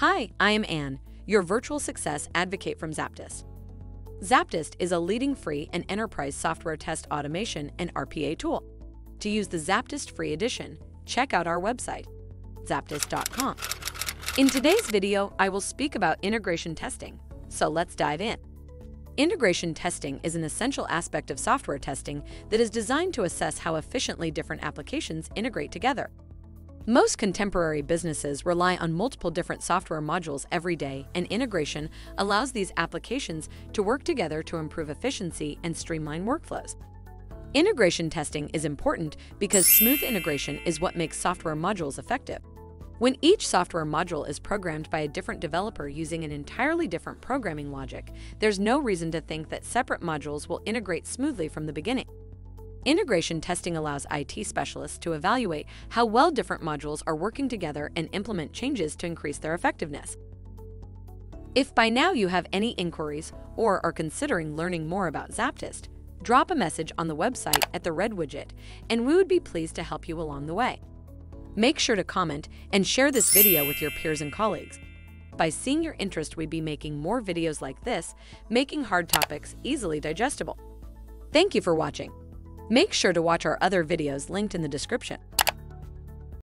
Hi, I am Anne, your virtual success advocate from Zaptist. Zaptist is a leading free and enterprise software test automation and RPA tool. To use the Zaptist free edition, check out our website, zaptist.com. In today's video, I will speak about integration testing, so let's dive in. Integration testing is an essential aspect of software testing that is designed to assess how efficiently different applications integrate together. Most contemporary businesses rely on multiple different software modules every day, and integration allows these applications to work together to improve efficiency and streamline workflows. Integration testing is important because smooth integration is what makes software modules effective. When each software module is programmed by a different developer using an entirely different programming logic, there's no reason to think that separate modules will integrate smoothly from the beginning. Integration testing allows IT specialists to evaluate how well different modules are working together and implement changes to increase their effectiveness. If by now you have any inquiries or are considering learning more about Zaptist, drop a message on the website at the red widget, and we would be pleased to help you along the way. Make sure to comment and share this video with your peers and colleagues. By seeing your interest, we'd be making more videos like this, making hard topics easily digestible. Thank you for watching. Make sure to watch our other videos linked in the description.